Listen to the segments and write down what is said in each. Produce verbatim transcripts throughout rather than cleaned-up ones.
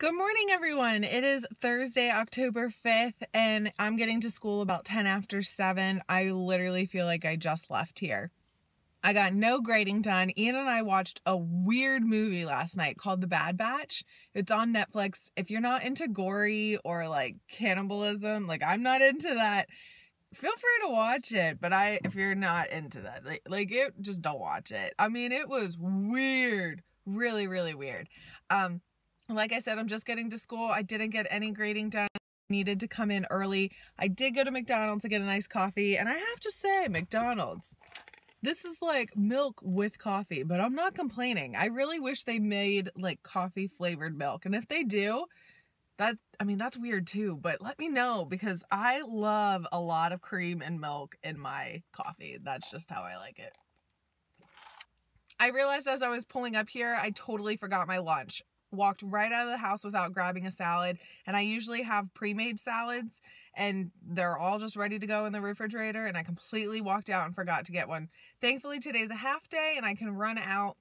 Good morning, everyone. It is Thursday, October fifth, and I'm getting to school about ten after seven. I literally feel like I just left here. I got no grading done. Ian and I watched a weird movie last night called The Bad Batch. It's on Netflix. If you're not into gory or like cannibalism, like I'm not into that, feel free to watch it. But I, if you're not into that, like, like it, just don't watch it. I mean, it was weird. Really, really weird. Um, Like I said, I'm just getting to school. I didn't get any grading done. I needed to come in early. I did go to McDonald's to get a nice coffee. And I have to say, McDonald's, this is like milk with coffee, but I'm not complaining. I really wish they made like coffee flavored milk. And if they do, that, I mean, that's weird too, but let me know because I love a lot of cream and milk in my coffee. That's just how I like it. I realized as I was pulling up here, I totally forgot my lunch. Walked right out of the house without grabbing a salad, and I usually have pre-made salads and they're all just ready to go in the refrigerator, and I completely walked out and forgot to get one. Thankfully today's a half day and I can run out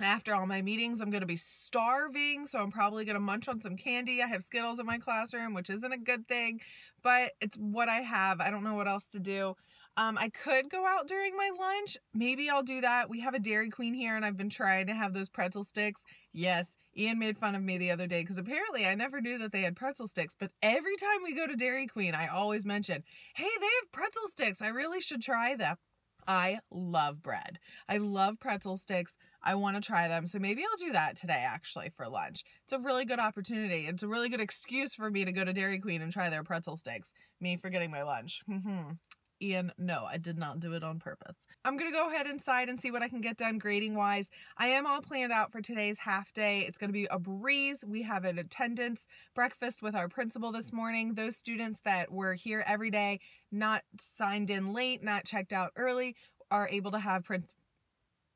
after all my meetings. I'm going to be starving, so I'm probably going to munch on some candy. I have Skittles in my classroom, which isn't a good thing, but it's what I have. I don't know what else to do. Um, I could go out during my lunch. Maybe I'll do that. We have a Dairy Queen here and I've been trying to have those pretzel sticks. Yes, Ian made fun of me the other day because apparently I never knew that they had pretzel sticks, but every time we go to Dairy Queen, I always mention, hey, they have pretzel sticks. I really should try them. I love bread. I love pretzel sticks. I want to try them. So maybe I'll do that today actually for lunch. It's a really good opportunity. It's a really good excuse for me to go to Dairy Queen and try their pretzel sticks. Me forgetting my lunch. Mm-hmm. Ian, no, I did not do it on purpose. I'm going to go ahead inside and see what I can get done grading wise. I am all planned out for today's half day. It's going to be a breeze. We have an attendance breakfast with our principal this morning. Those students that were here every day, not signed in late, not checked out early, are able to have prin-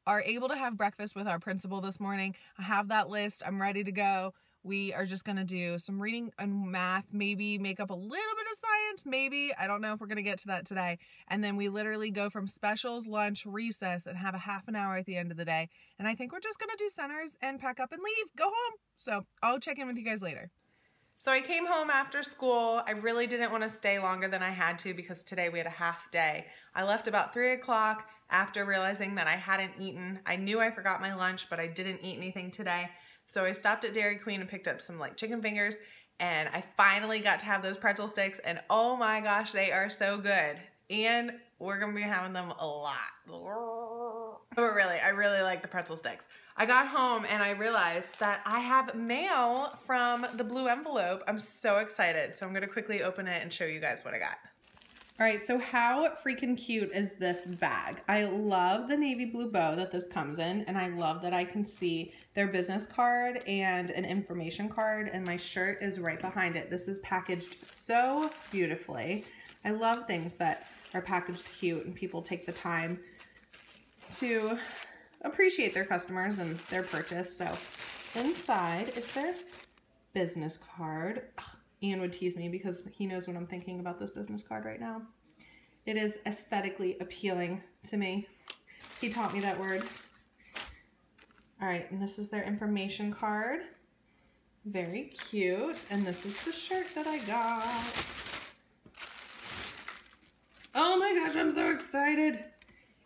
are able to have breakfast with our principal this morning. I have that list. I'm ready to go. We are just going to do some reading and math, maybe make up a little bit of science, maybe. I don't know if we're going to get to that today. And then we literally go from specials, lunch, recess, and have a half an hour at the end of the day. And I think we're just going to do centers and pack up and leave, go home. So I'll check in with you guys later. So I came home after school. I really didn't want to stay longer than I had to because today we had a half day. I left about three o'clock after realizing that I hadn't eaten. I knew I forgot my lunch, but I didn't eat anything today. So I stopped at Dairy Queen and picked up some like chicken fingers, and I finally got to have those pretzel sticks, and oh my gosh, they are so good. And we're gonna be having them a lot. But really, I really like the pretzel sticks. I got home and I realized that I have mail from the Blue Envelope. I'm so excited. So I'm gonna quickly open it and show you guys what I got. All right, so how freaking cute is this bag? I love the navy blue bow that this comes in, and I love that I can see their business card and an information card, and my shirt is right behind it. This is packaged so beautifully. I love things that are packaged cute and people take the time to appreciate their customers and their purchase. So inside is their business card. Ugh. Ian would tease me because he knows what I'm thinking about this business card right now. It is aesthetically appealing to me. He taught me that word. All right, and this is their information card. Very cute. And this is the shirt that I got. Oh my gosh, I'm so excited.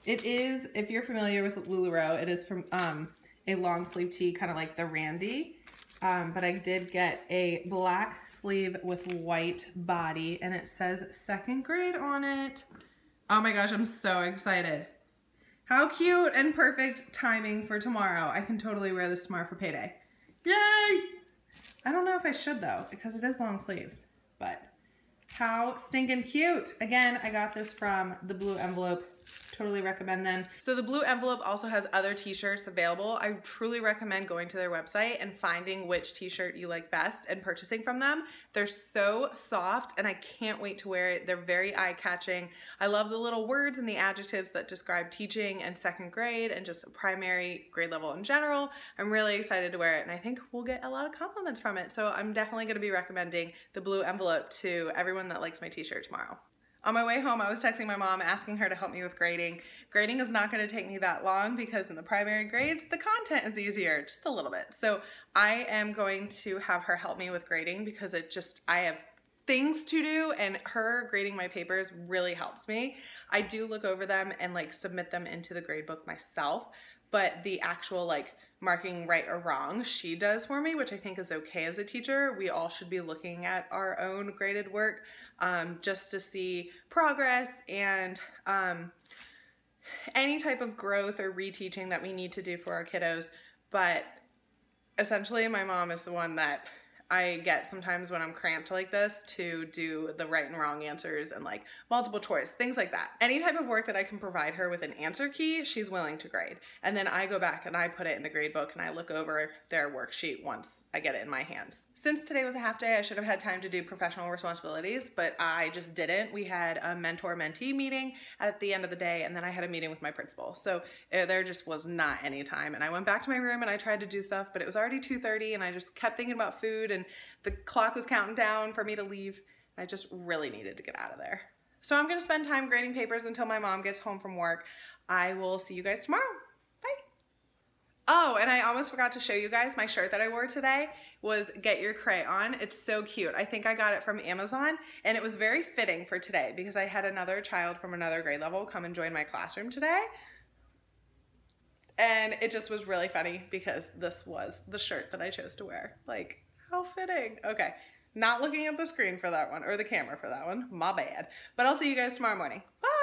It is, if you're familiar with LuLaRoe, it is from um, a long sleeve tee, kind of like the Randy. Um, but I did get a black sleeve with white body, and it says second grade on it. Oh my gosh, I'm so excited. How cute and perfect timing for tomorrow. I can totally wear this tomorrow for payday. Yay! I don't know if I should though, because it is long sleeves, but how stinking cute. Again, I got this from the Blue Envelope. Totally recommend them. So the Blue Envelope also has other t-shirts available. I truly recommend going to their website and finding which t-shirt you like best and purchasing from them. They're so soft and I can't wait to wear it. They're very eye-catching. I love the little words and the adjectives that describe teaching and second grade and just primary grade level in general. I'm really excited to wear it and I think we'll get a lot of compliments from it. So I'm definitely going to be recommending the Blue Envelope to everyone that likes my t-shirt tomorrow. On my way home, I was texting my mom, asking her to help me with grading. Grading is not going to take me that long because in the primary grades, the content is easier, just a little bit. So I am going to have her help me with grading because it just, I have things to do, and her grading my papers really helps me. I do look over them and like submit them into the grade book myself, but the actual like marking right or wrong she does for me, which I think is okay as a teacher. We all should be looking at our own graded work um, just to see progress and um, any type of growth or reteaching that we need to do for our kiddos. But essentially my mom is the one that I get sometimes when I'm cramped like this to do the right and wrong answers and like multiple choice, things like that. Any type of work that I can provide her with an answer key, she's willing to grade. And then I go back and I put it in the grade book and I look over their worksheet once I get it in my hands. Since today was a half day, I should have had time to do professional responsibilities, but I just didn't. We had a mentor-mentee meeting at the end of the day, and then I had a meeting with my principal. So there just was not any time. And I went back to my room and I tried to do stuff, but it was already two thirty and I just kept thinking about food, and the clock was counting down for me to leave. I just really needed to get out of there. So I'm gonna spend time grading papers until my mom gets home from work. I will see you guys tomorrow. Bye. Oh, and I almost forgot to show you guys my shirt that I wore today was Get Your Cray On. It's so cute. I think I got it from Amazon, and it was very fitting for today because I had another child from another grade level come and join my classroom today. And it just was really funny because this was the shirt that I chose to wear. Like, how fitting. Okay, not looking at the screen for that one, or the camera for that one. My bad. But I'll see you guys tomorrow morning. Bye.